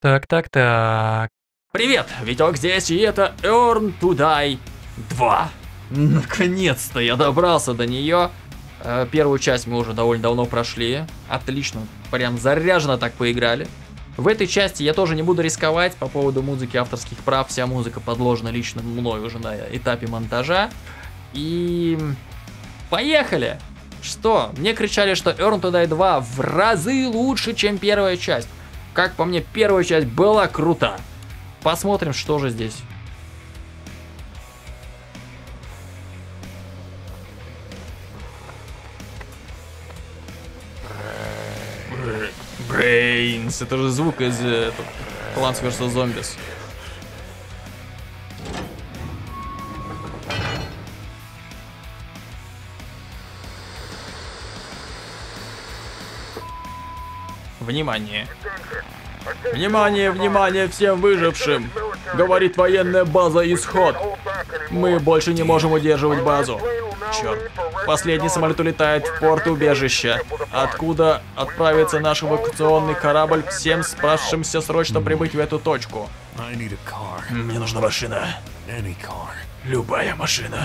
Так. Привет, Витек здесь, и это Earn to Die 2. Наконец-то я добрался до нее. Первую часть мы уже довольно давно прошли. Отлично, прям заряженно так поиграли. В этой части я тоже не буду рисковать по поводу музыки, авторских прав. Вся музыка подложена лично мной уже на этапе монтажа. И... поехали! Что? Мне кричали, что Earn to Die 2 в разы лучше, чем первая часть. Как по мне, первая часть была крута. Посмотрим, что же здесь. Брейнс. Это же звук из Клан сверстников зомбис. Внимание. Внимание, внимание всем выжившим! Говорит военная база «Исход». Мы больше не можем удерживать базу. Черт. Последний самолет улетает в порт убежища, откуда отправится наш эвакуационный корабль всем спасшимся срочно прибыть в эту точку. Мне нужна машина. Любая машина.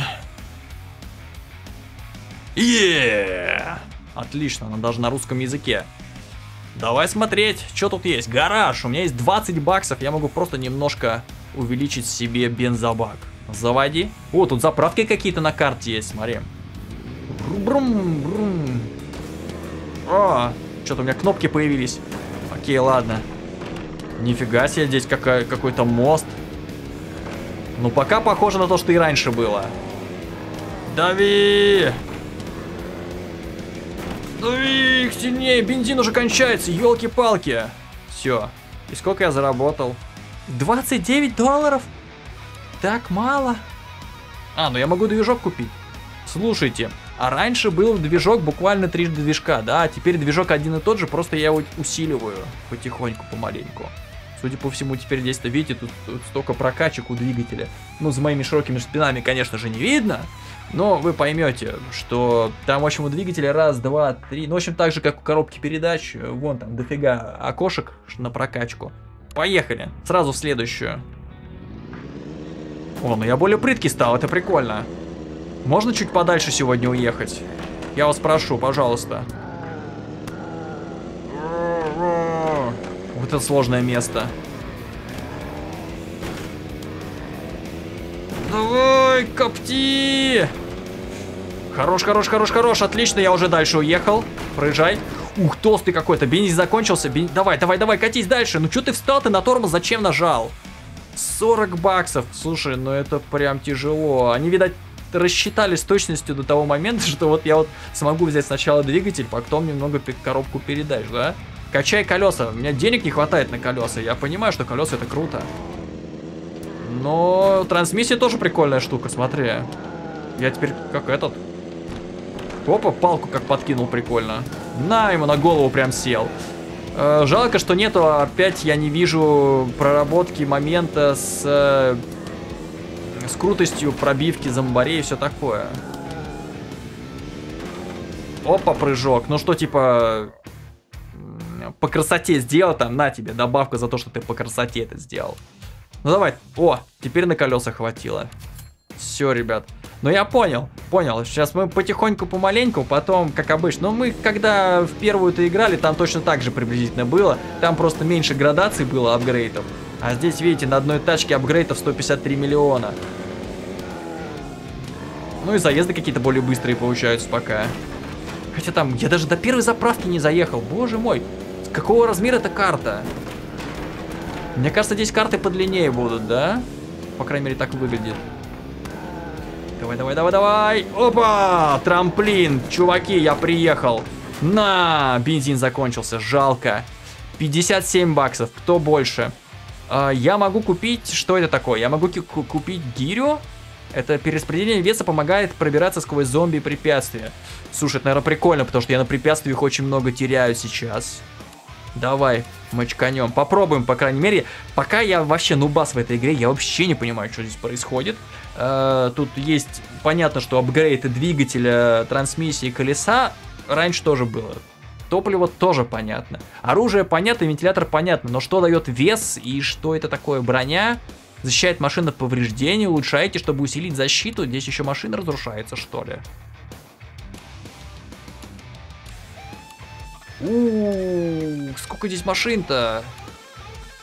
Отлично, она даже на русском языке. Давай смотреть, что тут есть. Гараж. У меня есть 20 баксов. Я могу просто немножко увеличить себе бензобак. Заводи. О, тут заправки какие-то на карте есть. Смотри. Брум-брум-брум. А, что-то у меня кнопки появились. Окей, ладно. Нифига себе, здесь какой-то мост. Ну, пока похоже на то, что и раньше было. Дави! Их сильнее, бензин уже кончается, елки-палки. Все. И сколько я заработал? 29 долларов? Так мало. А, ну я могу движок купить. Слушайте, а раньше был движок буквально 3 движка, да? А теперь движок один и тот же, просто я его усиливаю потихоньку, помаленьку. Судя по всему, теперь здесь-то, видите, тут столько прокачек у двигателя. Ну, за моими широкими спинами, конечно же, не видно. Но вы поймете, что там, в общем, у двигателя раз, два, три. Ну, в общем, так же, как у коробки передач. Вон там дофига окошек на прокачку. Поехали. Сразу в следующую. О, ну я более прыткий стал, это прикольно. Можно чуть подальше сегодня уехать? Я вас прошу, пожалуйста. Вот это сложное место. Давай, копти! Хорош, хорош, хорош, хорош. Отлично, я уже дальше уехал. Проезжай. Ух, толстый какой-то. Бензин закончился. Давай, давай, давай, катись дальше. Ну что ты встал, ты на тормоз зачем нажал? 40 баксов. Слушай, ну это прям тяжело. Они, видать, рассчитали с точностью до того момента, что вот я вот смогу взять сначала двигатель, потом немного коробку передач, да? Качай колеса. У меня денег не хватает на колеса. Я понимаю, что колеса это круто. Но трансмиссия тоже прикольная штука, смотри. Я теперь как этот. Опа, палку как подкинул, прикольно. На, ему на голову прям сел. Жалко, что нету, опять я не вижу проработки момента с крутостью пробивки зомбарей и все такое. Опа, прыжок. Ну что, типа... по красоте сделал, там, на тебе, добавка за то, что ты по красоте это сделал. Ну давай, о, теперь на колеса хватило. Все, ребят. Ну я понял, сейчас мы потихоньку, помаленьку, потом, как обычно. Но мы, когда в первую-то играли, там точно так же приблизительно было. Там просто меньше градаций было апгрейдов. А здесь, видите, на одной тачке апгрейдов 153 миллиона. Ну и заезды какие-то более быстрые получаются пока. Хотя там, я даже до первой заправки не заехал, боже мой. Какого размера эта карта? Мне кажется, здесь карты подлиннее будут, да? По крайней мере, так выглядит. Давай, давай, давай, давай. Опа! Трамплин. Чуваки, я приехал. На! Бензин закончился. Жалко. 57 баксов. Кто больше? Я могу купить... Что это такое? Я могу купить гирю? Это перераспределение веса помогает пробираться сквозь зомби и препятствия. Слушай, это, наверное, прикольно, потому что я на препятствиях очень много теряю сейчас. Давай, мочканем. Попробуем, по крайней мере. Пока я вообще нубас в этой игре, я вообще не понимаю, что здесь происходит. Тут есть, понятно, что апгрейды двигателя, трансмиссии, колеса. Раньше тоже было. Топливо тоже понятно. Оружие понятно, вентилятор понятно. Но что дает вес и что это такое? Броня защищает машину от повреждений. Улучшаете, чтобы усилить защиту. Здесь еще машина разрушается, что ли? Сколько здесь машин-то?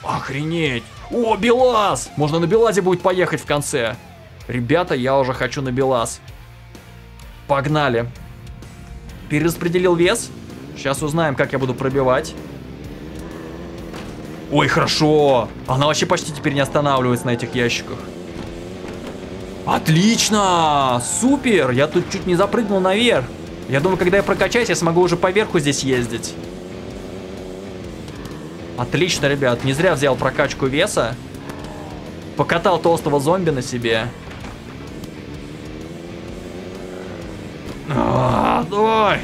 Охренеть! О, Белаз! Можно на Белазе будет поехать в конце. Ребята, я уже хочу на Белаз. Погнали. Перераспределил вес. Сейчас узнаем, как я буду пробивать. Ой, хорошо. Она вообще почти теперь не останавливается на этих ящиках. Отлично! Супер! Я тут чуть не запрыгнул наверх. Я думаю, когда я прокачаюсь, я смогу уже по верху здесь ездить. Отлично, ребят. Не зря взял прокачку веса. Покатал толстого зомби на себе. Давай!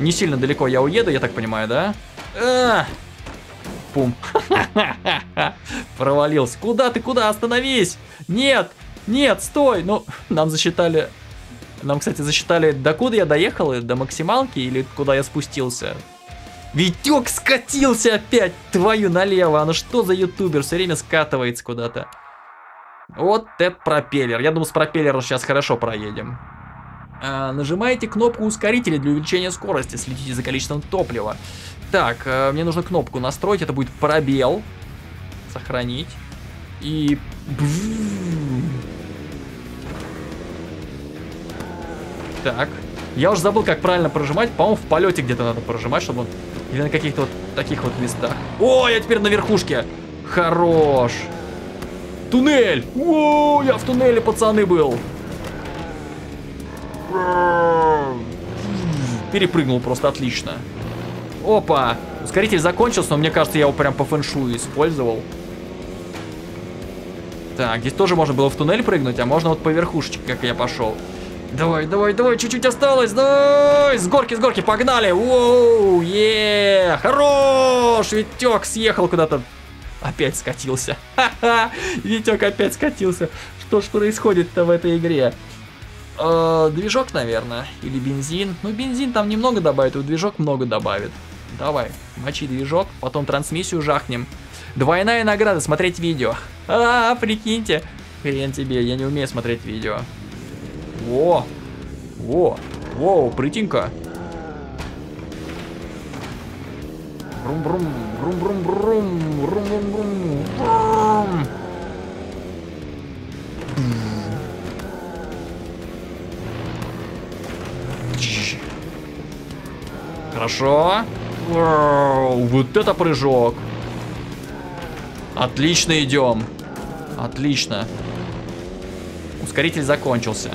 Не сильно далеко я уеду, я так понимаю, да? Пум. Провалился. Куда ты, куда? Остановись! Нет! Нет, стой! Ну, нам засчитали... Нам, кстати, засчитали, докуда я доехал, до максималки или куда я спустился. Витек скатился опять! Твою налево! А ну что за ютубер? Все время скатывается куда-то. Вот это пропеллер. Я думал, с пропеллером сейчас хорошо проедем. Нажимаете кнопку ускорителя для увеличения скорости. Следите за количеством топлива. Так, мне нужно кнопку настроить. Это будет пробел. Сохранить. И... Так, я уже забыл, как правильно прожимать. По-моему, в полете где-то надо прожимать, чтобы он... Или на каких-то вот таких вот местах. О, я теперь на верхушке. Хорош. Туннель. О, я в туннеле, пацаны, был. Перепрыгнул просто отлично. Опа. Ускоритель закончился, но мне кажется, я его прям по фэншую использовал. Так, здесь тоже можно было в туннель прыгнуть, а можно вот по верхушечке, как я пошел. Давай, давай, давай, чуть-чуть осталось, давай, с горки, погнали, уоу, еее, хорош, Витек съехал куда-то, опять скатился, ха-ха, Витек опять скатился, что ж происходит-то в этой игре, движок, наверное, или бензин, ну, бензин там немного добавит, а движок много добавит, давай, мочи движок, потом трансмиссию жахнем, двойная награда, смотреть видео, прикиньте, хрен тебе, я не умею смотреть видео. Во! Во! Воу, притинка! Брум-брум, брум-брум-брум, брум-брум-брум. Хорошо. Вот это прыжок. Отлично идем. Отлично. Ускоритель закончился.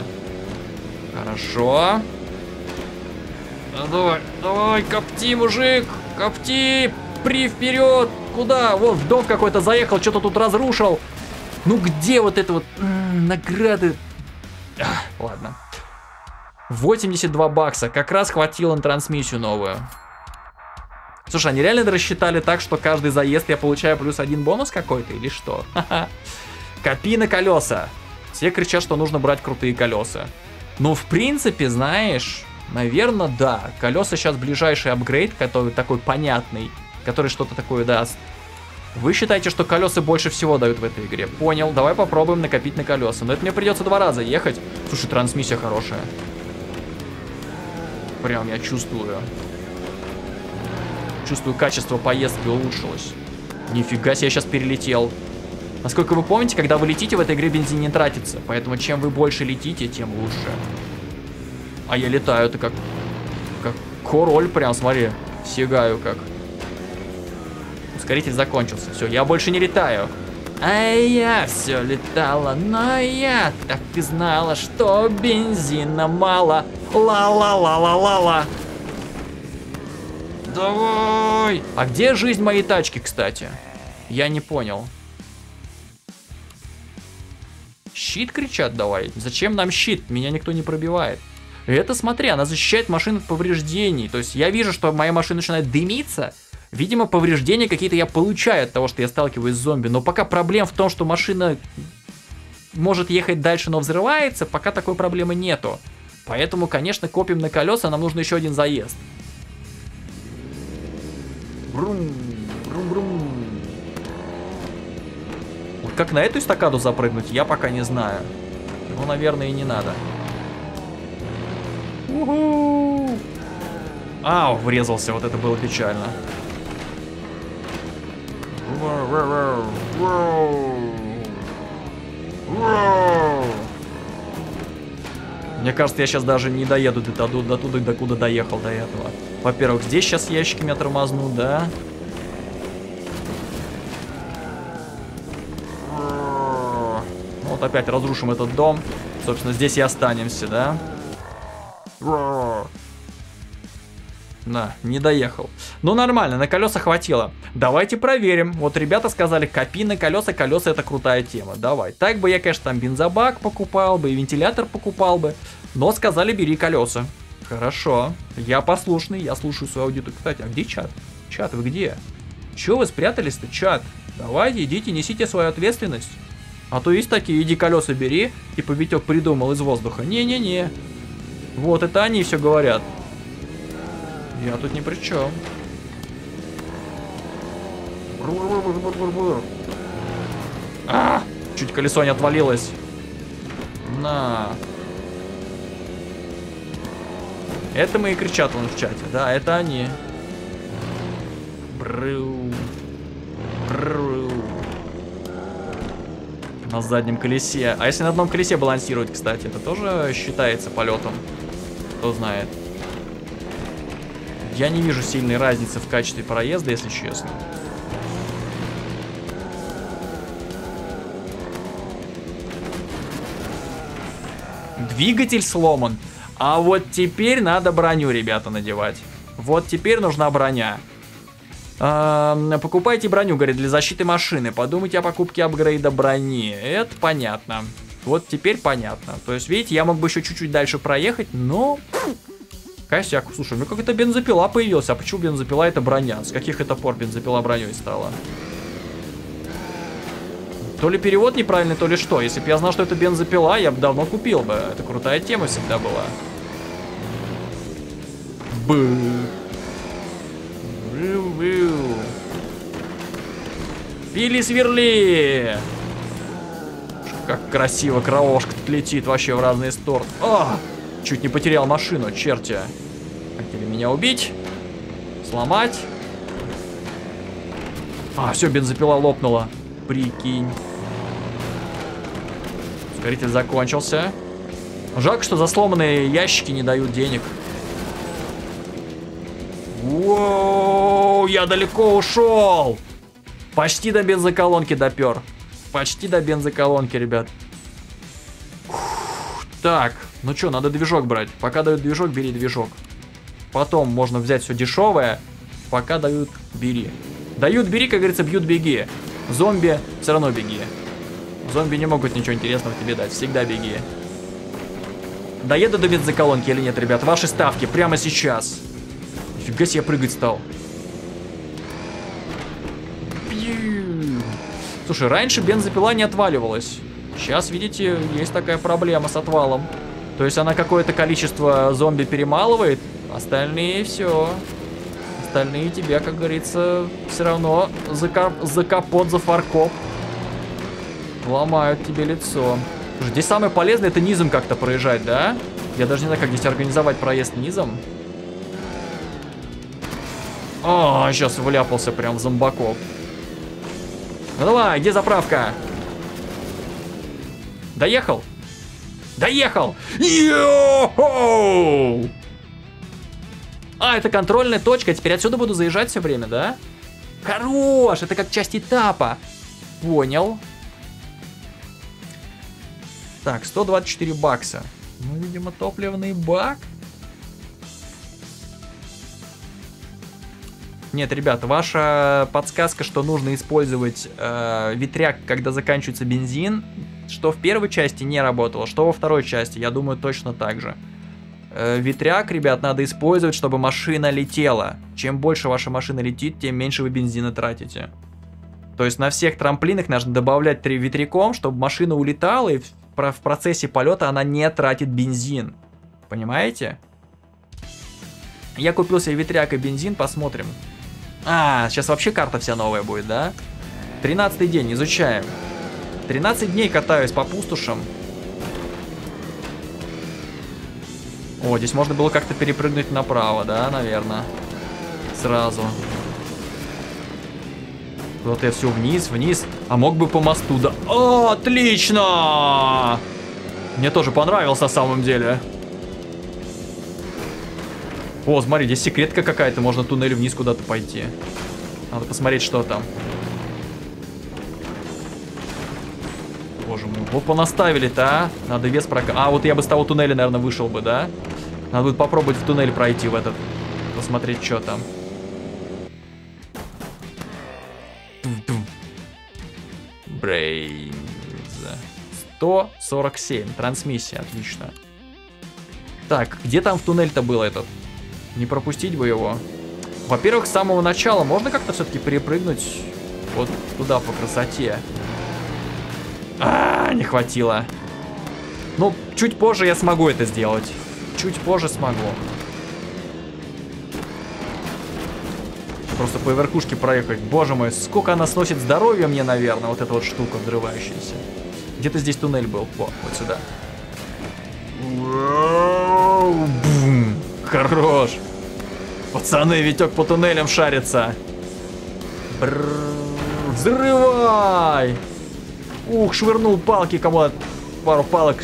Хорошо. Давай, давай, копти, мужик, копти, вперед. Куда? Вот в дом какой-то заехал, что-то тут разрушил. Ну где вот это вот награды? Ладно. 82 бакса, как раз хватило на трансмиссию новую. Слушай, они реально рассчитали так, что каждый заезд я получаю плюс один бонус какой-то или что? Копи на колеса. Все кричат, что нужно брать крутые колеса. Ну, в принципе, знаешь, наверное, да. Колеса сейчас ближайший апгрейд, который такой понятный, который что-то такое даст. Вы считаете, что колеса больше всего дают в этой игре? Понял, давай попробуем накопить на колеса. Но это мне придется два раза ехать. Слушай, трансмиссия хорошая. Прям я чувствую. Чувствую, качество поездки улучшилось. Нифига себе, я сейчас перелетел. Насколько вы помните, когда вы летите, в этой игре бензин не тратится. Поэтому чем вы больше летите, тем лучше. А я летаю, это как король прям, смотри. Сигаю как. Ускоритель закончился. Все, я больше не летаю. А я все летала, но я так и знала, что бензина мало. Ла-ла-ла-ла-ла-ла. Давай! А где жизнь моей тачки, кстати? Я не понял. Щит, кричат, давай. Зачем нам щит? Меня никто не пробивает. Это, смотри, она защищает машину от повреждений. То есть я вижу, что моя машина начинает дымиться. Видимо, повреждения какие-то я получаю от того, что я сталкиваюсь с зомби. Но пока проблем в том, что машина может ехать дальше, но взрывается, пока такой проблемы нету. Поэтому, конечно, копим на колеса, нам нужно еще один заезд. Брум, брум, брум. Вот как на эту эстакаду запрыгнуть, я пока не знаю. Ну, наверное, и не надо. Уху! Ау, врезался, вот это было печально. Мне кажется, я сейчас даже не доеду до туда, докуда доехал до этого. Во-первых, здесь сейчас ящиками тормозну, да? Вот опять разрушим этот дом. Собственно, здесь и останемся, да? На, не доехал. Ну нормально, на колеса хватило. Давайте проверим. Вот ребята сказали, копи на колеса, колеса это крутая тема. Давай. Так бы я, конечно, там бензобак покупал бы и вентилятор покупал бы. Но сказали, бери колеса. Хорошо. Я послушный, я слушаю свою аудиторию. Кстати, а где чат? Чат, вы где? Чего вы спрятались-то, чат? Давайте, идите, несите свою ответственность. А то есть такие, иди колеса бери. Типа Витек придумал из воздуха. Не-не-не. Вот это они все говорят. Я тут ни при чем. А, чуть колесо не отвалилось. На. Это мы и кричат вон в чате. Да, это они. На заднем колесе. А если на одном колесе балансировать, кстати, это тоже считается полетом. Кто знает. Я не вижу сильной разницы в качестве проезда, если честно. Двигатель сломан. А вот теперь надо броню, ребята, надевать. Вот теперь нужна броня. Покупайте броню, говорит, для защиты машины. Подумайте о покупке апгрейда брони. Это понятно. Вот теперь понятно. То есть, видите, я мог бы еще чуть-чуть дальше проехать, но... Косяк. Слушай, у меня какая-то бензопила появилась. А почему бензопила это броня? С каких это пор бензопила броней стала? То ли перевод неправильный, то ли что. Если бы я знал, что это бензопила, я бы давно купил бы. Это крутая тема всегда была. Пили-сверли! Как красиво кровошка тут летит вообще в разные стороны. О! Чуть не потерял машину, черти. Хотели меня убить. Сломать. А, все, бензопила лопнула. Прикинь. Ускоритель закончился. Жалко, что за сломанные ящики не дают денег. Воу, я далеко ушел. Почти до бензоколонки допер. Почти до бензоколонки, ребят. Так, ну что, надо движок брать. Пока дают движок, бери движок. Потом можно взять все дешевое. Пока дают, бери. Дают, бери, как говорится, бьют, беги. Зомби, все равно беги. Зомби не могут ничего интересного тебе дать. Всегда беги. Доеду до бензоколонки или нет, ребят? Ваши ставки прямо сейчас. Нифига себе, я прыгать стал. Слушай, раньше бензопила не отваливалась. Сейчас, видите, есть такая проблема с отвалом. То есть она какое-то количество зомби перемалывает, остальные все. Остальные тебя, как говорится, все равно за капот, за фаркоп. Ломают тебе лицо. Слушай, здесь самое полезное это низом как-то проезжать, да? Я даже не знаю, как здесь организовать проезд низом. О, сейчас вляпался прям в зомбаков. Ну давай, где заправка? Доехал? Доехал! Йо-хо! А, это контрольная точка. Теперь отсюда буду заезжать все время, да? Хорош! Это как часть этапа. Понял. Так, 124 бакса. Ну, видимо, топливный бак. Нет, ребят, ваша подсказка, что нужно использовать ветряк, когда заканчивается бензин, что в первой части не работало, что во второй части, я думаю, точно так же. Ветряк, ребят, надо использовать, чтобы машина летела. Чем больше ваша машина летит, тем меньше вы бензина тратите. То есть на всех трамплинах нужно добавлять 3 ветряком, чтобы машина улетала, и в процессе полета она не тратит бензин. Понимаете? Я купил себе ветряк и бензин, посмотрим. А, сейчас вообще карта вся новая будет, да? 13-й день, изучаем. 13 дней катаюсь по пустошам. О, здесь можно было как-то перепрыгнуть направо, да, наверное. Сразу. Вот я все вниз, вниз. А мог бы по мосту, да. О, отлично! Мне тоже понравилось на самом деле. О, смотри, здесь секретка какая-то. Можно туннель вниз куда-то пойти. Надо посмотреть, что там. Боже мой, вот понаставили-то, а? Надо вес прокачать. А, вот я бы с того туннеля, наверное, вышел бы, да? Надо будет попробовать в туннель пройти в этот. Посмотреть, что там. Брейнз. 147. Трансмиссия, отлично. Так, где там в туннель-то был этот? Не пропустить бы его. Во-первых, с самого начала можно как-то все-таки перепрыгнуть вот туда по красоте. А, не хватило. Ну, чуть позже я смогу это сделать. Чуть позже смогу. Просто по верхушке проехать. Боже мой, сколько она сносит здоровья мне, наверное, вот эта вот штука взрывающаяся. Где-то здесь туннель был. Во, вот сюда. Бум. Хорош. Пацаны, Витек по туннелям шарится. Взрывай! Ух, швырнул палки кому-то. Пару палок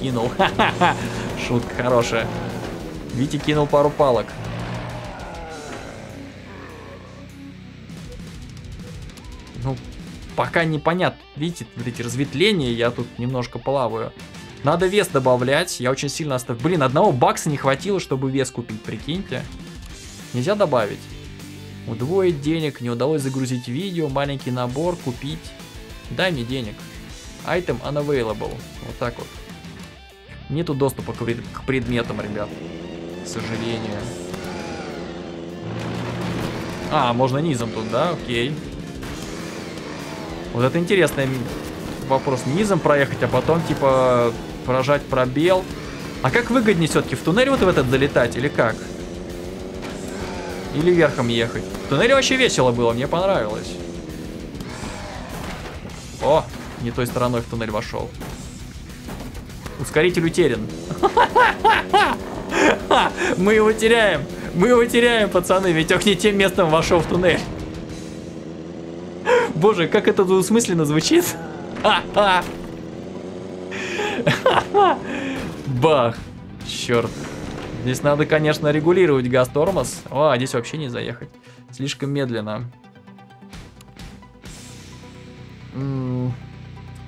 кинул. Ха-ха-ха. Шутка хорошая. Витя кинул пару палок. Ну, пока непонятно. Видите, смотрите, разветвление. Я тут немножко плаваю. Надо вес добавлять. Я очень сильно оставил. Блин, одного бакса не хватило, чтобы вес купить. Прикиньте. Нельзя добавить. Удвоить денег. Не удалось загрузить видео. Маленький набор. Купить. Дай мне денег. Item unavailable. Вот так вот. Нету доступа к предметам, ребят. К сожалению. А, можно низом тут, да? Окей. Вот это интересный вопрос. Низом проехать, а потом, типа, поражать пробел. А как выгоднее все-таки? В туннель вот в этот залетать или как? Или верхом ехать? В туннеле вообще весело было, мне понравилось. О, не той стороной в туннель вошел. Ускоритель утерян. Мы его теряем. Мы его теряем, пацаны. Витек не тем местом вошел в туннель. Боже, как это двусмысленно звучит. Бах. Черт. Здесь надо, конечно, регулировать газ-тормоз. О, здесь вообще не заехать. Слишком медленно.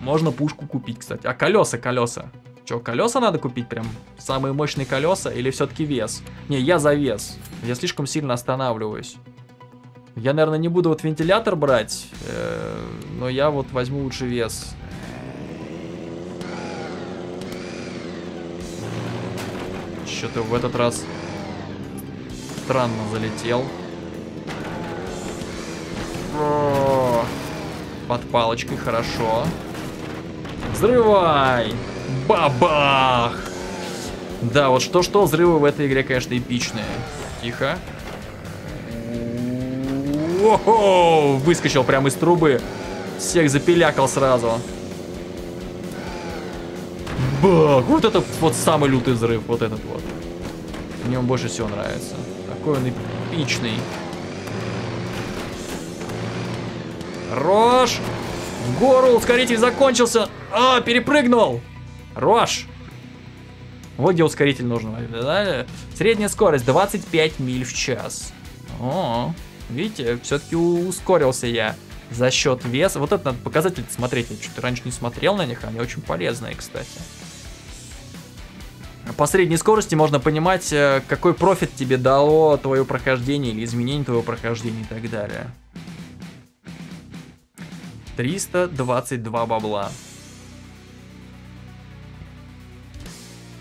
Можно пушку купить, кстати. А колеса, колеса. Че, колеса надо купить прям? Самые мощные колеса или все-таки вес? Не, я за вес. Я слишком сильно останавливаюсь. Я, наверное, не буду вот вентилятор брать, но я вот возьму лучше вес. Что-то в этот раз странно залетел. Под палочкой, хорошо. Взрывай! Бабах! Да, вот что-что, взрывы в этой игре, конечно, эпичные. Тихо. О-хо! Выскочил прямо из трубы. Всех запилякал сразу. Бах! Вот это вот самый лютый взрыв. Вот этот вот. Мне он больше всего нравится. Такой он эпичный. Рош! В гору! Ускоритель закончился! А, перепрыгнул! Рош! Вот где ускоритель нужен. Средняя скорость 25 миль в час. О-о-о. Видите, все-таки ускорился я за счет веса. Вот это надо показатели смотреть. Я что-то раньше не смотрел на них. Они очень полезные, кстати. По средней скорости можно понимать, какой профит тебе дало твое прохождение или изменение твоего прохождения и так далее. 322 бабла.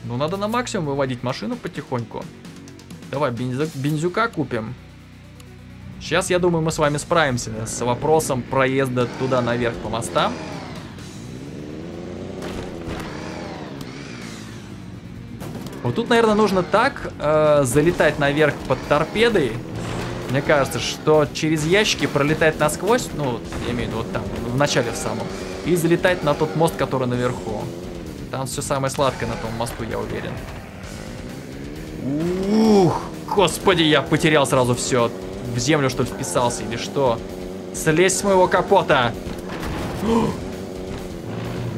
Ну, надо на максимум выводить машину потихоньку. Давай бензюка купим. Сейчас, я думаю, мы с вами справимся с вопросом проезда туда наверх по мостам. Вот тут, наверное, нужно так залетать наверх под торпедой. Мне кажется, что через ящики пролетать насквозь, ну, я имею в виду вот там, в начале в самом, и залетать на тот мост, который наверху. Там все самое сладкое на том мосту, я уверен. Ух, господи, я потерял сразу все. В землю, что ли, вписался или что? Слезь с моего капота!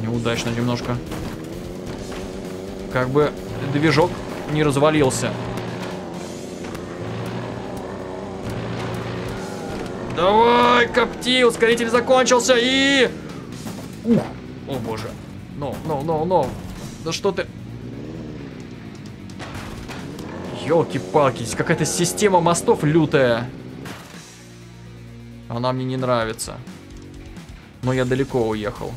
Неудачно немножко. Как бы движок не развалился. Давай, копти, ускоритель закончился и... Ух, о боже. No. Да что ты... Ёлки-палки, здесь какая-то система мостов лютая. Она мне не нравится. Но я далеко уехал.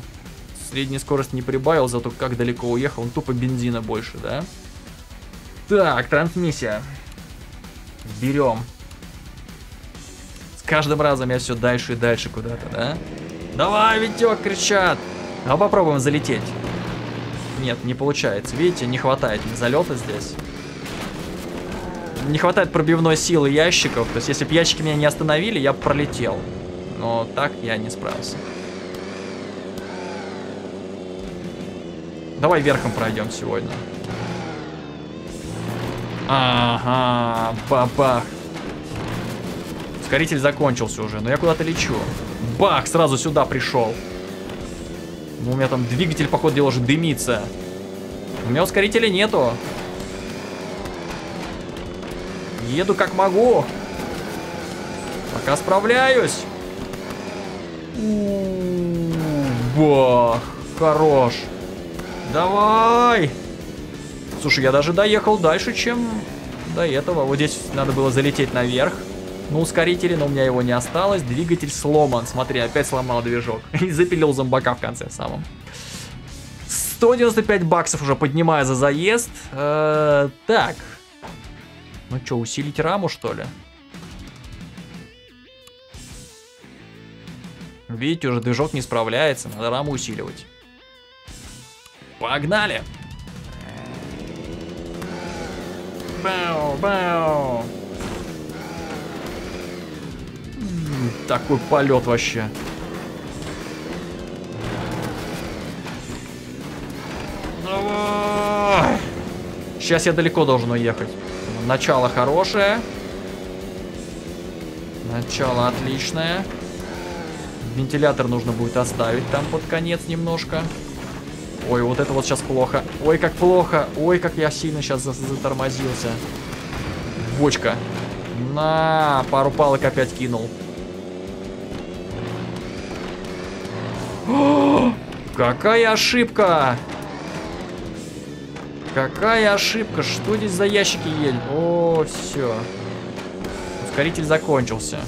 Среднюю скорость не прибавил, зато как далеко уехал. Он тупо бензина больше, да? Так, трансмиссия. Берем. С каждым разом я все дальше и дальше куда-то, да? Давай, Витек, кричат. А попробуем залететь. Нет, не получается. Видите, не хватает залета здесь. Не хватает пробивной силы ящиков. То есть, если бы ящики меня не остановили, я пролетел. Но так я не справился. Давай верхом пройдем сегодня. Ага, бабах. Ускоритель закончился уже, но я куда-то лечу. Бах, сразу сюда пришел. Ну, у меня там двигатель, походу, дела уже дымится. У меня ускорителя нету. Еду как могу. Пока справляюсь. Бах, хорош. Давай. Слушай, я даже доехал дальше, чем до этого. Вот здесь надо было залететь наверх. Ну, ускорители, но у меня его не осталось. Двигатель сломан. Смотри, опять сломал движок. И запилил зомбака в конце самом. 195 баксов уже поднимаю за заезд. Так. Ну что, усилить раму, что ли? Видите, уже движок не справляется. Надо раму усиливать. Погнали! Бау-бау! Такой полет вообще. Давай! Сейчас я далеко должен уехать. Начало хорошее. Начало отличное. Вентилятор нужно будет оставить там под конец немножко. Ой, вот это вот сейчас плохо. Ой, как плохо. Ой, как я сильно сейчас затормозился. Бочка. На, пару палок опять кинул. О, какая ошибка! Какая ошибка? Что здесь за ящики едет? О, все. Ускоритель закончился.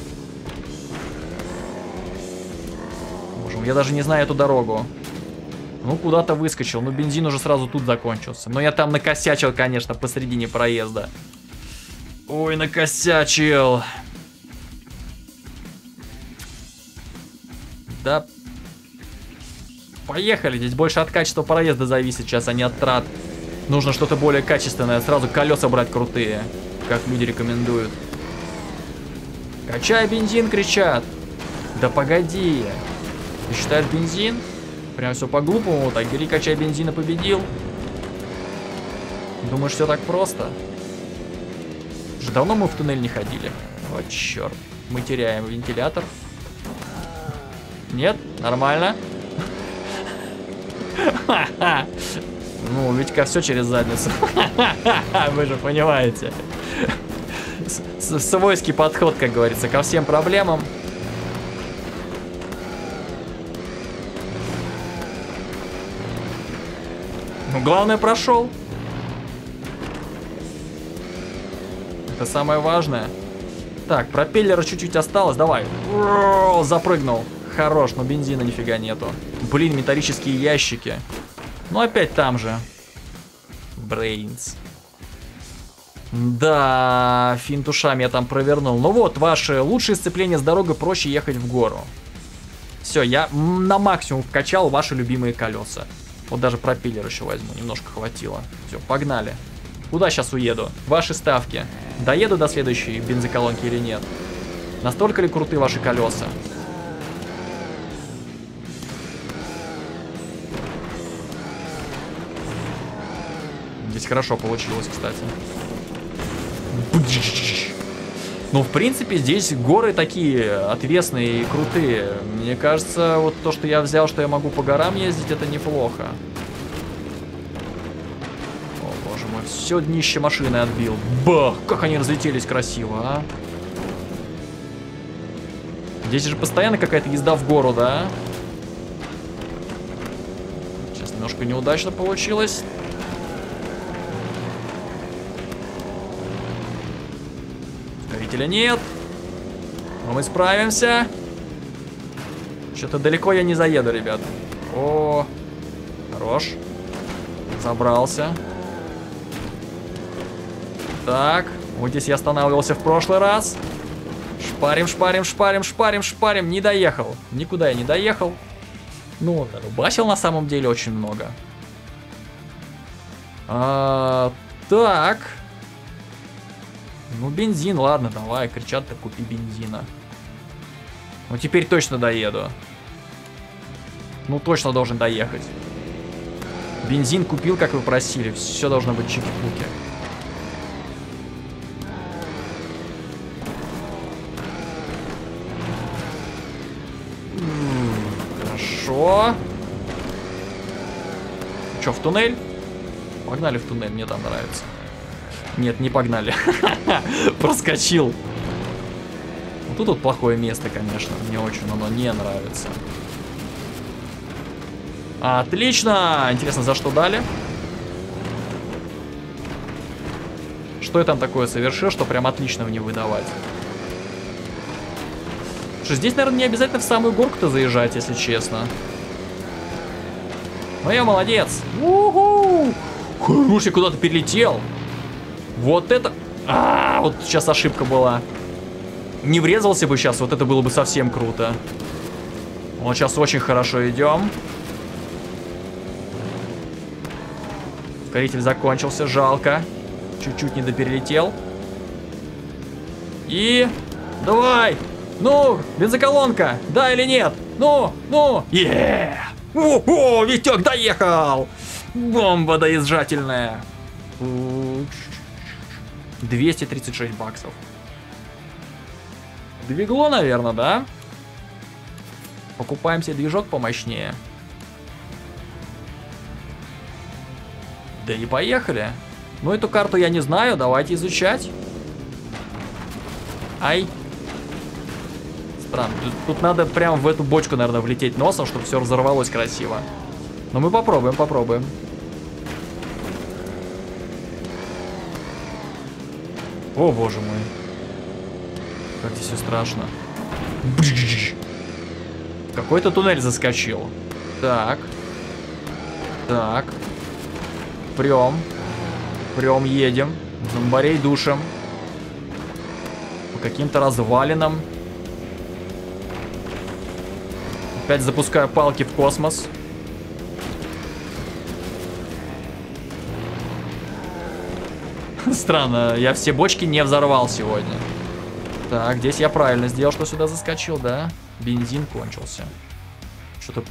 Боже, я даже не знаю эту дорогу. Ну, куда-то выскочил. Ну, бензин уже сразу тут закончился. Но я там накосячил, конечно, посредине проезда. Ой, накосячил. Да. Поехали. Здесь больше от качества проезда зависит сейчас, а не от трат. Нужно что-то более качественное. Сразу колеса брать крутые, как люди рекомендуют. Качай бензин, кричат. Да погоди. Ты считаешь бензин? Прям все по-глупому, так, бери, качай бензина, победил. Думаешь, все так просто? Уже давно мы в туннель не ходили. О, черт. Мы теряем вентилятор. Нет? Нормально? Ну, ведь как все через задницу. Вы же понимаете. Свойский подход, как говорится, ко всем проблемам. Ну, главное, прошел. Это самое важное. Так, пропеллера чуть-чуть осталось. Давай. О, запрыгнул. Хорош, но бензина нифига нету. Блин, металлические ящики. Ну, опять там же. Брейнс. Да, финт ушами я там провернул. Ну вот, ваше лучшее сцепление с дорогой, проще ехать в гору. Все, я на максимум вкачал ваши любимые колеса. Вот даже пропеллер еще возьму, немножко хватило. Все, погнали. Куда сейчас уеду? Ваши ставки. Доеду до следующей бензоколонки или нет? Настолько ли круты ваши колеса? Здесь хорошо получилось, кстати. Ну, в принципе, здесь горы такие отвесные и крутые. Мне кажется, вот то, что я взял, что я могу по горам ездить, это неплохо. О, боже мой, все днище машины отбил. Бах! Как они разлетелись красиво, а? Здесь же постоянно какая-то езда в гору, да? Сейчас немножко неудачно получилось. Или нет, но мы справимся. Что-то далеко я не заеду, ребят. О, хорош, забрался. Так, вот здесь я останавливался в прошлый раз. Шпарим, шпарим, шпарим, шпарим, шпарим. Не доехал, никуда я не доехал. Ну, рубасил на самом деле очень много. Так. Ну, бензин, ладно, давай, кричат-то, купи бензина. Ну, теперь точно доеду. Ну, точно должен доехать. Бензин купил, как вы просили. Все должно быть чики-пуки. Хорошо. Че, в туннель? Погнали в туннель, мне там нравится. Нет, не погнали. Проскочил. Вот тут вот плохое место, конечно. Мне очень оно не нравится. Отлично! Интересно, за что дали? Что я там такое совершил, что прям отлично мне выдавать? Что, здесь, наверное, не обязательно в самую горку-то заезжать, если честно. Ну я молодец! У-ху! Хорош, я куда-то перелетел! Вот это... А, вот сейчас ошибка была. Не врезался бы сейчас, вот это было бы совсем круто. Вот сейчас очень хорошо идем. Ускоритель закончился, жалко. Чуть-чуть не доперелетел. И... Давай! Ну, бензоколонка! Да или нет? Ну, ну! Еее! О, Витек доехал! Бомба доезжательная! 236 баксов. Двигло, наверное, да? Покупаем себе движок помощнее. Да и поехали. Ну, эту карту я не знаю, давайте изучать. Ай. Странно. Тут надо прям в эту бочку, наверное, влететь носом, чтобы все разорвалось красиво. Но мы попробуем, попробуем. О, боже мой. Как здесь все страшно. Какой-то туннель заскочил. Так. Так. Прям. Прям едем. Зомбарей душим. По каким-то развалинам. Опять запускаю палки в космос. Странно, я все бочки не взорвал сегодня. Так, здесь я правильно сделал, что сюда заскочил, да? Бензин кончился. Что-то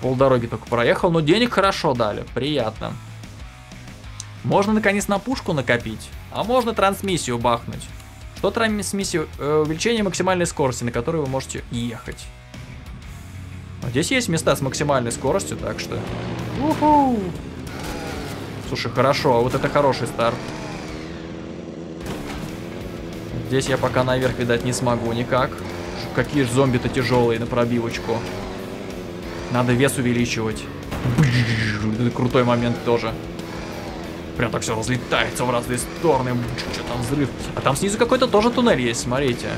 полдороги только проехал, но денег хорошо дали, приятно. Можно, наконец, на пушку накопить, а можно трансмиссию бахнуть. Что трансмиссию? Увеличение максимальной скорости, на которую вы можете ехать. Здесь есть места с максимальной скоростью, так что... Уху! Слушай, хорошо, вот это хороший старт. Здесь я пока наверх, видать, не смогу никак. Какие же зомби-то тяжелые на пробивочку. Надо вес увеличивать. Это крутой момент тоже. Прям так все разлетается в разные стороны. Что там взрыв? А там снизу какой-то тоже туннель есть, смотрите.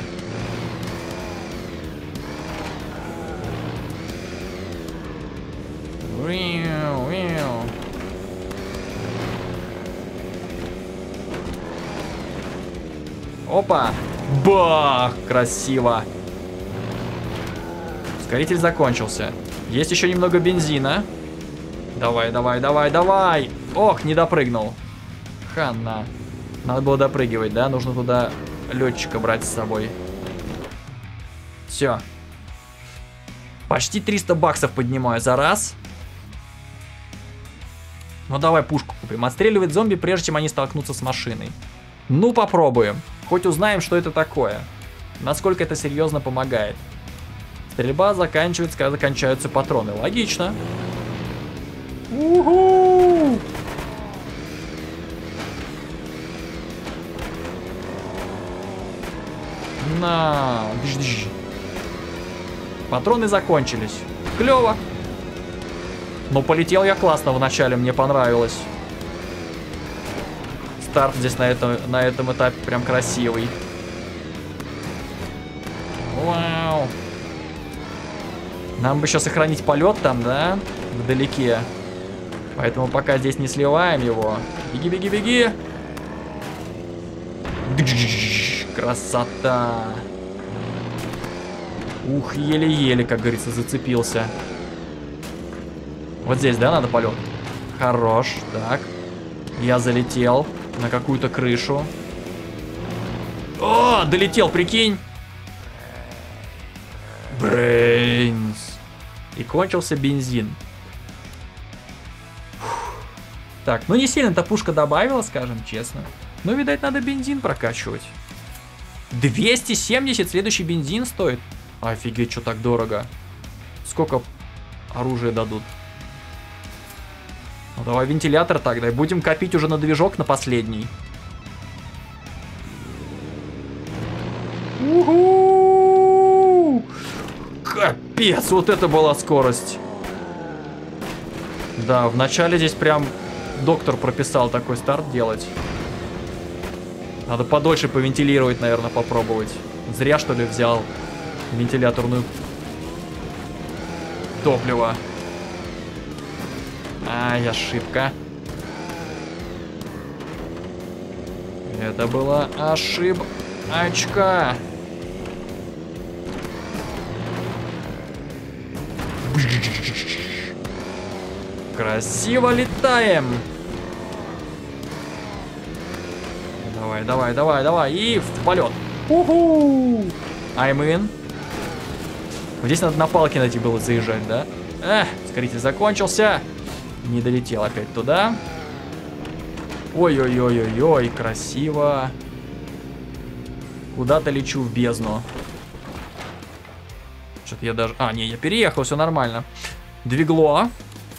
Опа! Бах! Красиво! Ускоритель закончился. Есть еще немного бензина. Давай, давай, давай, давай! Ох, не допрыгнул. Хана. Надо было допрыгивать, да? Нужно туда летчика брать с собой. Все. Почти 300 баксов поднимаю за раз. Ну давай пушку купим. Отстреливает зомби, прежде чем они столкнутся с машиной. Ну попробуем. Хоть узнаем, что это такое. Насколько это серьезно помогает. Стрельба заканчивается, когда заканчиваются патроны. Логично. Уху! На. Патроны закончились. Клево. Но полетел я классно вначале, мне понравилось. Старт здесь на этом этапе прям красивый. Вау. Нам бы еще сохранить полет там, да? Вдалеке. Поэтому пока здесь не сливаем его. Беги, беги, беги. Красота. Ух, еле-еле, как говорится, зацепился. Вот здесь, да, надо полет? Хорош, так. Я залетел на какую-то крышу. О, долетел, прикинь. Брейнс. И кончился бензин. Фух. Так, ну не сильно-то пушка добавила, скажем честно. Но, видать, надо бензин прокачивать. 270 следующий бензин стоит. Офигеть, что так дорого. Сколько оружия дадут? Ну давай вентилятор тогда. И будем копить уже на движок, на последний. У-ху! Капец, вот это была скорость. Да, вначале здесь прям доктор прописал такой старт делать. Надо подольше повентилировать, наверное, попробовать. Зря, что ли, взял вентиляторную топливо. Ай, ошибка. Это была ошибочка. Красиво летаем. Давай, давай, давай, давай. И в полет. Уху! I'm in. Здесь надо на палке найти было заезжать, да? Скоритель закончился. Не долетел опять туда. Ой-ой-ой-ой-ой, красиво. Куда-то лечу в бездну. Что-то я даже... А, не, я переехал, все нормально. Двигло.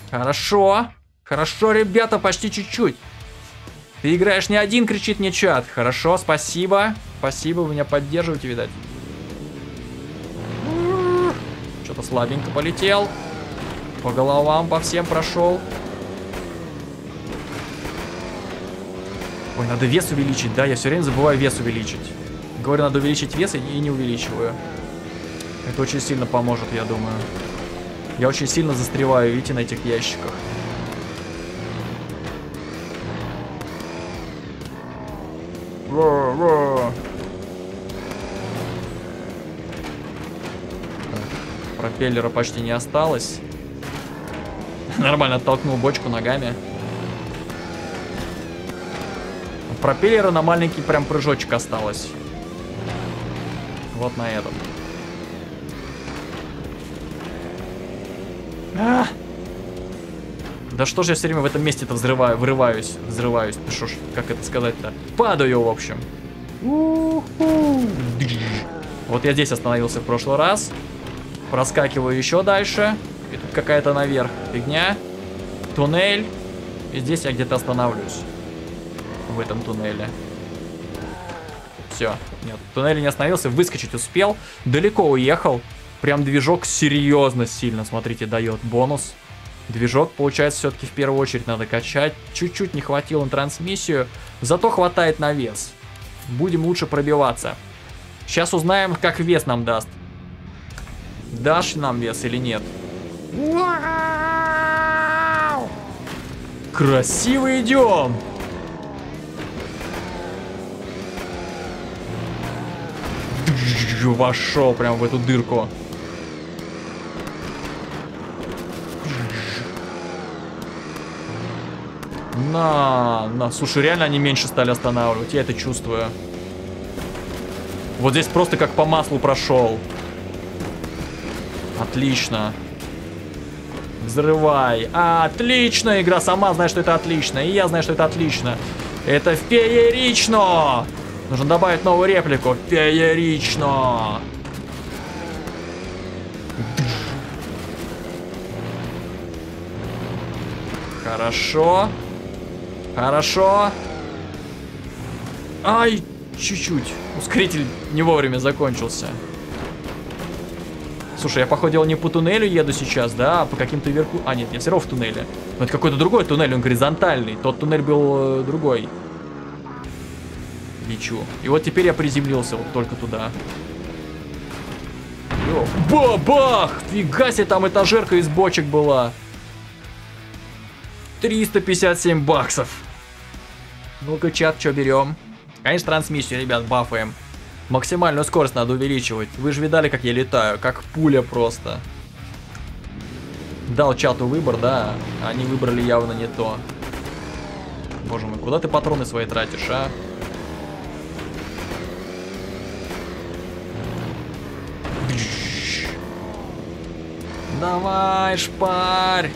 Хорошо. Хорошо, ребята, почти чуть-чуть. Ты играешь не один, кричит мне чат. Хорошо, спасибо. Спасибо, вы меня поддерживаете, видать. Что-то слабенько полетел. По головам, по всем прошел. Ой, надо вес увеличить, да? Я все время забываю вес увеличить. Говорю, надо увеличить вес, и не увеличиваю. Это очень сильно поможет, я думаю. Я очень сильно застреваю, видите, на этих ящиках. Так, пропеллера почти не осталось. Нормально оттолкнул бочку ногами. От пропеллера на маленький прям прыжочек осталось. Вот на этом. А! Да что же я все время в этом месте-то взрываюсь. Ну что ж, как это сказать-то? Падаю, в общем. Вот я здесь остановился в прошлый раз. Проскакиваю еще дальше. И тут какая-то наверх фигня. Туннель. И здесь я где-то останавливаюсь. В этом туннеле. Все. Нет, в туннеле не остановился. Выскочить успел. Далеко уехал. Прям движок серьезно сильно, смотрите, дает бонус. Движок, получается, все-таки в первую очередь надо качать. Чуть-чуть не хватило на трансмиссию. Зато хватает на вес. Будем лучше пробиваться. Сейчас узнаем, как вес нам даст. Дашь нам вес или нет? Вау! Красиво идем! Вошел прям в эту дырку. На. Слушай, реально они меньше стали останавливать. Я это чувствую. Вот здесь просто как по маслу прошел. Отлично. Взрывай. Отлично, игра сама знает, что это отлично. И я знаю, что это отлично. Это феерично. Нужно добавить новую реплику. Феерично. Хорошо. Хорошо. Ай, чуть-чуть. Ускоритель не вовремя закончился. Слушай, я, походу, не по туннелю еду сейчас, да, а по каким-то верху... А, нет, я все равно в туннеле. Но это какой-то другой туннель, он горизонтальный. Тот туннель был другой. Лечу. И вот теперь я приземлился вот только туда. Ба-бах! Фига себе, там этажерка из бочек была. 357 баксов. Ну-ка, чат, что берем? Конечно, трансмиссию, ребят, бафаем. Максимальную скорость надо увеличивать. Вы же видали, как я летаю, как пуля просто. Дал чату выбор, да. Они выбрали явно не то. Боже мой, куда ты патроны свои тратишь, а? Давай, шпарь.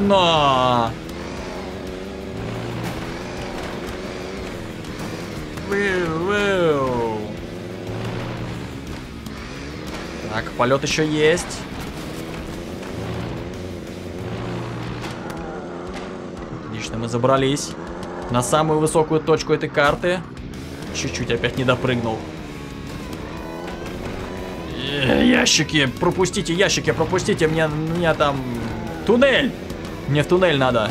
Но! Так, полет еще есть. Отлично, мы забрались на самую высокую точку этой карты. Чуть-чуть опять не допрыгнул. Ящики, пропустите, ящики, пропустите. Мне там... Туннель! Мне в туннель надо.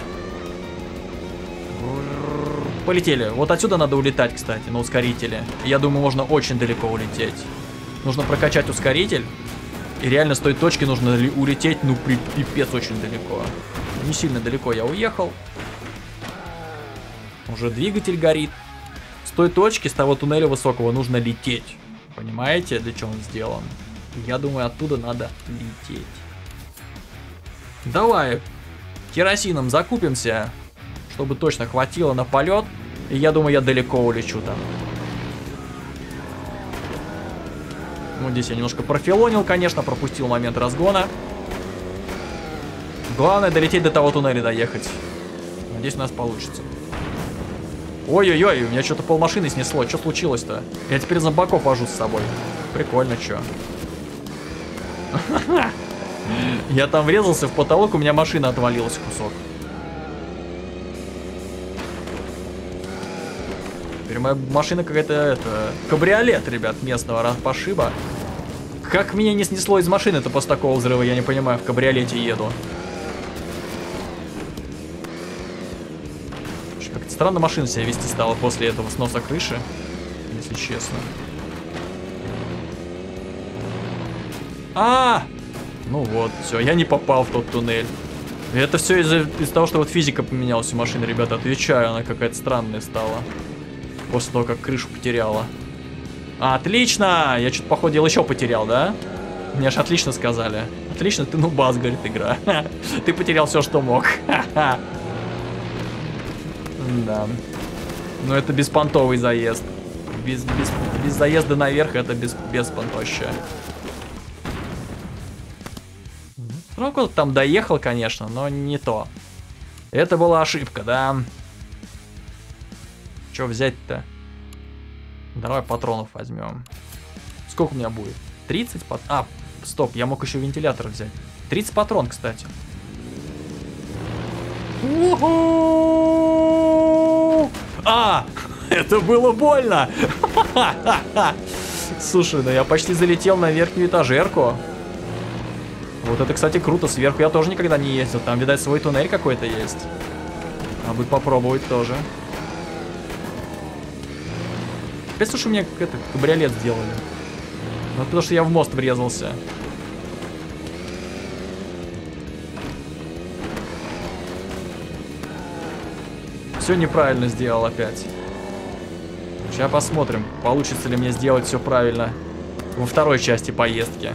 Полетели. Вот отсюда надо улетать, кстати, на ускорителе. Я думаю, можно очень далеко улететь. Нужно прокачать ускоритель. И реально с той точки нужно улететь, ну, пипец, очень далеко. Не сильно далеко я уехал. Уже двигатель горит. С той точки, с того туннеля высокого нужно лететь. Понимаете, для чего он сделан? Я думаю, оттуда надо лететь. Давай керосином закупимся, чтобы точно хватило на полет. И я думаю, я далеко улечу там. Ну, здесь я немножко профилонил, конечно, пропустил момент разгона. Главное долететь до того туннеля, доехать. Надеюсь, у нас получится. Ой-ой-ой, у меня что-то полмашины снесло. Что случилось-то? Я теперь зомбаков вожу с собой. Прикольно, что. Я там врезался в потолок, у меня машина отвалилась кусок. Теперь моя машина какая-то, это, кабриолет, ребят, местного пошиба. Как меня не снесло из машины-то после такого взрыва, я не понимаю, в кабриолете еду. Странно машина себя вести стала после этого сноса крыши, если честно. Ну вот, все, я не попал в тот туннель. И это все из-за того, что вот физика поменялась у машины, ребята, отвечаю, она какая-то странная стала. После того, как крышу потеряла. Отлично! Я что-то, походу, еще потерял, да? Мне аж отлично сказали. Отлично, ты нубас, говорит игра. Ты потерял все, что мог. Да. Но это беспонтовый заезд. Без заезда наверх это беспонтоще. Ну, кто-то там доехал, конечно, но не то. Это была ошибка, да. Что взять-то? Давай патронов возьмем. Сколько у меня будет? 30 патронов. А, стоп, я мог еще вентилятор взять. 30 патрон, кстати. Это было больно. Слушай, ну я почти залетел на верхнюю этажерку. Вот это, кстати, круто. Сверху я тоже никогда не ездил. Там, видать, свой туннель какой-то есть. А бы попробовать тоже. Опять, слушай, мне это, кабриолет сделали. Ну, потому что я в мост врезался. все неправильно сделал опять. Сейчас посмотрим, получится ли мне сделать все правильно во второй части поездки.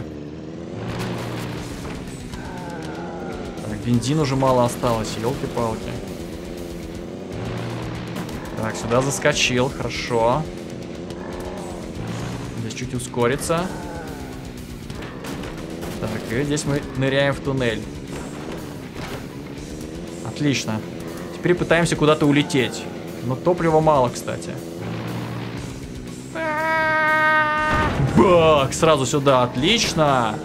Так, бензин уже мало осталось, елки-палки. Так, сюда заскочил, хорошо. Здесь чуть ускорится. Так, и здесь мы ныряем в туннель. Отлично. Теперь пытаемся куда-то улететь. Но топлива мало, кстати. Бак, сразу сюда, отлично.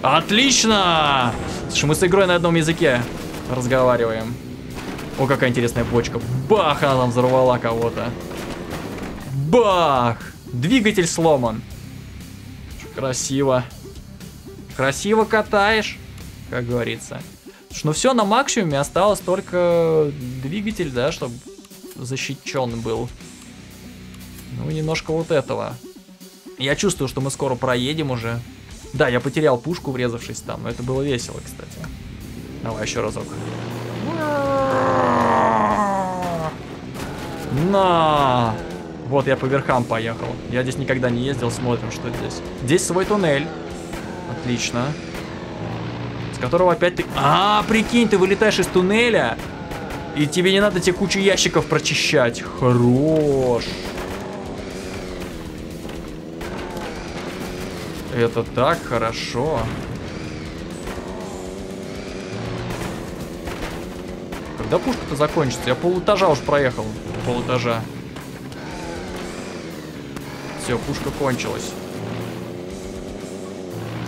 Отлично. Слушай, мы с игрой на одном языке разговариваем. О, какая интересная бочка. Бах, она там взорвала кого-то. Бах! Двигатель сломан. Красиво. Красиво катаешь, как говорится. Слушай, ну все, на максимуме осталось только двигатель, да, чтобы защищен был. Ну, немножко вот этого. Я чувствую, что мы скоро проедем уже. Да, я потерял пушку, врезавшись там, но это было весело, кстати. Давай еще разок. На! Вот я по верхам поехал. Я здесь никогда не ездил, смотрим, что здесь. Здесь свой туннель. Отлично. С которого опять ты... А, прикинь, ты вылетаешь из туннеля, и тебе не надо тебе кучу ящиков прочищать. Хорош. Это так хорошо. Когда пушка-то закончится? Я полэтажа уж проехал. Полэтажа. Все, пушка кончилась.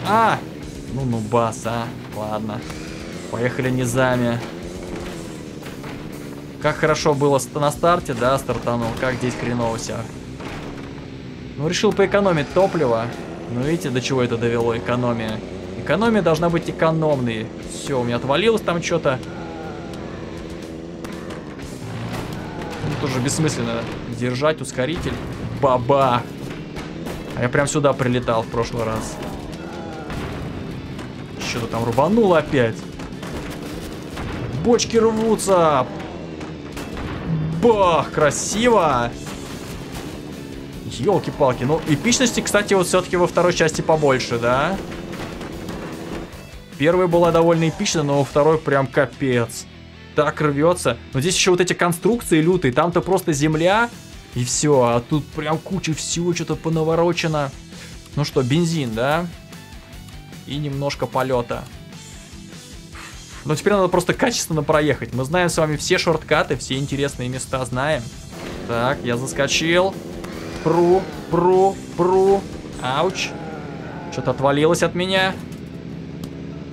А! Ну, бас, а. Ладно. Поехали низами. Как хорошо было на старте, да, стартанул. Как здесь хреново себя. Ну, решил поэкономить топливо. Ну, видите, до чего это довело, экономия. Экономия должна быть экономной. Все, у меня отвалилось там что-то. Тоже бессмысленно держать ускоритель. Баба! А я прям сюда прилетал в прошлый раз. Что-то там рубануло опять. Бочки рвутся. Бах! Красиво! Ёлки-палки. Ну, эпичности, кстати, вот все-таки во второй части побольше, да? Первая была довольно эпична, но во второй прям капец. Так рвется. Но здесь еще вот эти конструкции лютые. Там-то просто земля и все. А тут прям куча всего что-то понаворочено. Ну что, бензин, да? И немножко полета. Но теперь надо просто качественно проехать. Мы знаем с вами все шорткаты, все интересные места знаем. Так, я заскочил. Пру, пру, пру. Ауч. Что-то отвалилось от меня.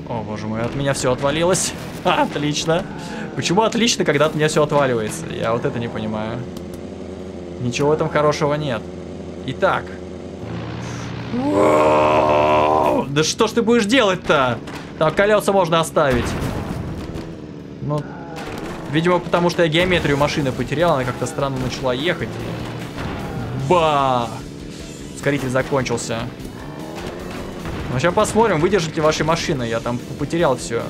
О, боже мой, от меня все отвалилось. Отлично. Почему отлично, когда от меня все отваливается? Я вот это не понимаю. Ничего в этом хорошего нет. Итак. Да что ж ты будешь делать-то? Там колеса можно оставить. Ну, видимо, потому что я геометрию машины потерял, она как-то странно начала ехать. Ба! Ускоритель закончился. Ну, сейчас посмотрим, выдержит ли ваши машины. Я там потерял все.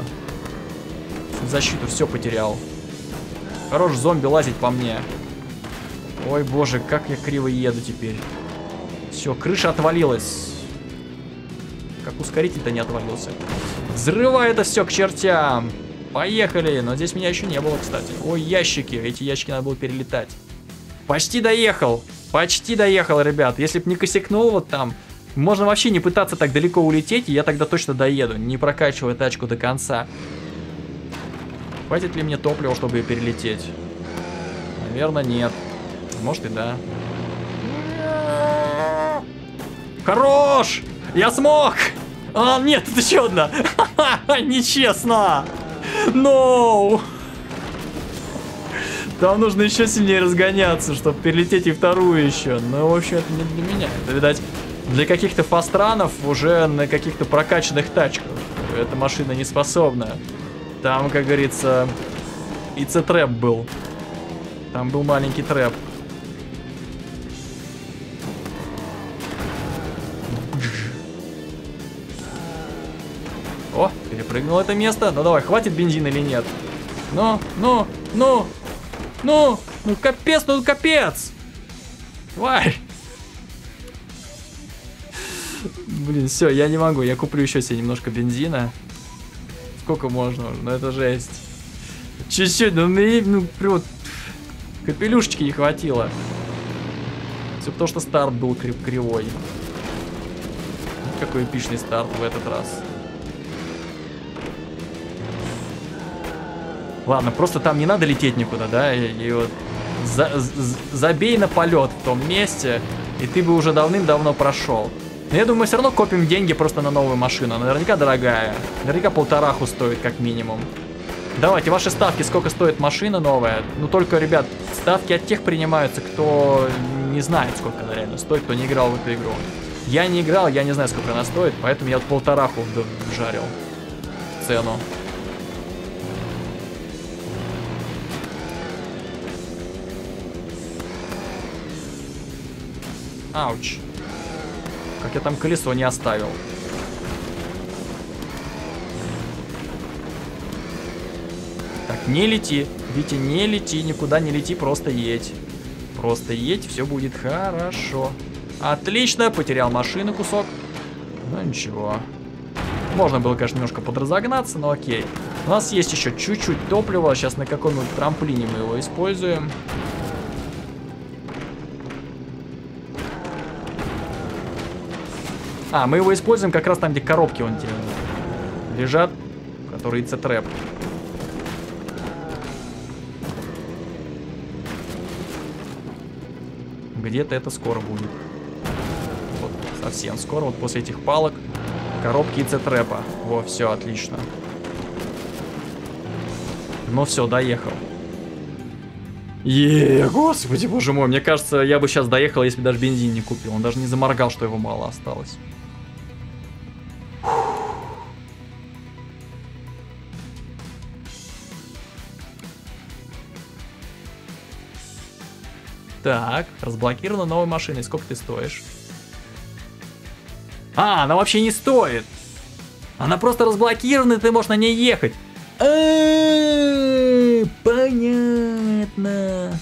Защиту все потерял. Хорош зомби лазить по мне. Ой, боже, как я криво еду теперь. Все, крыша отвалилась. Как ускоритель-то не отвалился. Взрывай это все к чертям. Поехали. Но здесь меня еще не было, кстати. Ой, ящики. Эти ящики надо было перелетать. Почти доехал. Почти доехал, ребят. Если бы не косякнул вот там, можно вообще не пытаться так далеко улететь, и я тогда точно доеду, не прокачивая тачку до конца. Хватит ли мне топлива, чтобы ее перелететь? Наверное, нет. Может и да. Хорош! Я смог! А, нет, это еще одна! Нечестно! Ноу! Там нужно еще сильнее разгоняться, чтобы перелететь и вторую еще. Но, в общем, это не для меня. Это, видать, для каких-то фастранов уже на каких-то прокачанных тачках. Эта машина не способна. Там, как говорится, и Ц-трэп был. Там был маленький трэп. О, перепрыгнул это место. Ну давай, хватит бензина или нет? Ну, ну, ну, ну, Ну капец, ну капец! Тварь! Блин, все, я не могу. Я куплю еще себе немножко бензина. Сколько можно? Ну это жесть. Чуть-чуть, ну мне, ну, прям капелюшечки не хватило. Все потому, что старт был кривой. Какой эпичный старт в этот раз. Ладно, просто там не надо лететь никуда, да? И вот забей на полет в том месте, и ты бы уже давным-давно прошел. Но я думаю, мы все равно копим деньги просто на новую машину. Наверняка дорогая. Наверняка 1,5 стоит как минимум. Давайте, ваши ставки, сколько стоит машина новая. Ну только, ребят, ставки от тех принимаются, кто не знает, сколько она реально стоит, кто не играл в эту игру. Я не играл, я не знаю, сколько она стоит, поэтому я вот 1,5 жарил цену. Ауч. Как я там колесо не оставил. Так, не лети. Витя, не лети, никуда не лети, просто едь. Просто едь, все будет хорошо. Отлично, потерял машину кусок. Ну ничего. Можно было, конечно, немножко подразогнаться, но окей. У нас есть еще чуть-чуть топлива. Сейчас на каком-нибудь трамплине мы его используем. А, мы его используем как раз там, где коробки вон те лежат, которые C-трэп. Где-то это скоро будет. Вот, совсем скоро, вот после этих палок, коробки и C-трэпа. Во, все, отлично. Ну все, доехал. Е-е-е, господи, боже мой, мне кажется, я бы сейчас доехал, если бы даже бензин не купил. Он даже не заморгал, что его мало осталось. Так, разблокирована новая машина. И сколько ты стоишь? А, она вообще не стоит. Она просто разблокирована, и ты можешь на ней ехать. Понятно.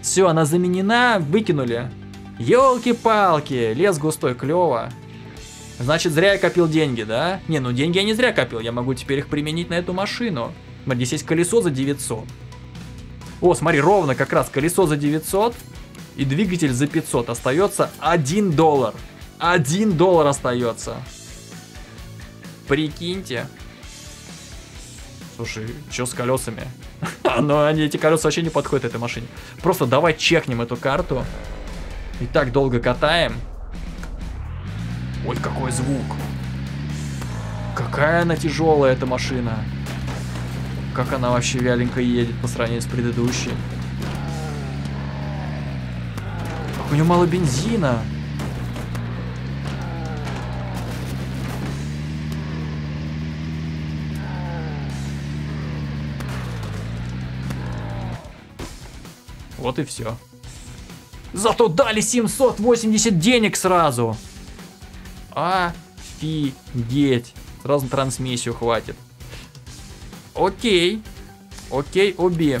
Все, она заменена, выкинули. Ёлки-палки, лес густой, клево. Значит, зря я копил деньги, да? Не, ну деньги я не зря копил, я могу теперь их применить на эту машину. Смотри, здесь есть колесо за 900. О, смотри, ровно как раз колесо за 900 и двигатель за 500. Остается $1. $1 остается. Прикиньте. Слушай, что с колесами? Но эти колеса вообще не подходят этой машине. Просто давай чекнем эту карту. И так долго катаем. Ой, какой звук. Какая она тяжелая, эта машина. Как она вообще вяленько едет по сравнению с предыдущей. Как у нее мало бензина. Вот и все. Зато дали 780 денег сразу. Офигеть. Сразу на трансмиссию хватит. Окей. Окей, оби.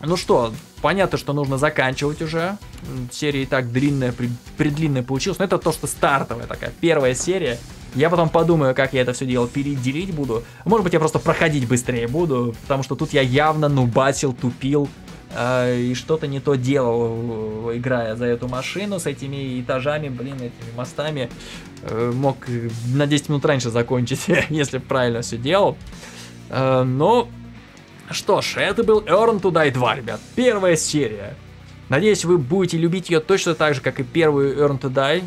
Ну что, понятно, что нужно заканчивать уже. Серия и так длинная, предлинная получилась. Но это то, что стартовая такая, первая серия. Я потом подумаю, как я это все дело переделить буду. Может быть, я просто проходить быстрее буду. Потому что тут я явно нубасил, тупил. И что-то не то делал, играя за эту машину с этими этажами, блин, этими мостами. Мог на 10 минут раньше закончить, если правильно все делал. Ну, что ж, это был Earn to Die 2, ребят. Первая серия. Надеюсь, вы будете любить ее точно так же, как и первую Earn to Die.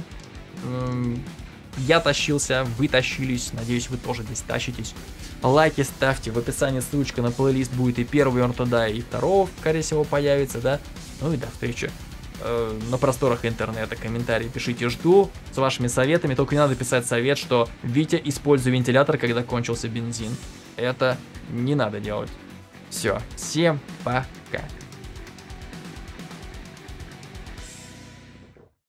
Я тащился, вы тащились, надеюсь, вы тоже здесь тащитесь. Лайки ставьте, в описании ссылочка на плейлист будет, и первый Earn to Die, и второго, скорее всего, появится, да? Ну и до встречи на просторах интернета. Комментарии пишите, жду с вашими советами. Только не надо писать совет, что Витя, используй вентилятор, когда кончился бензин. Это не надо делать. Все, всем пока.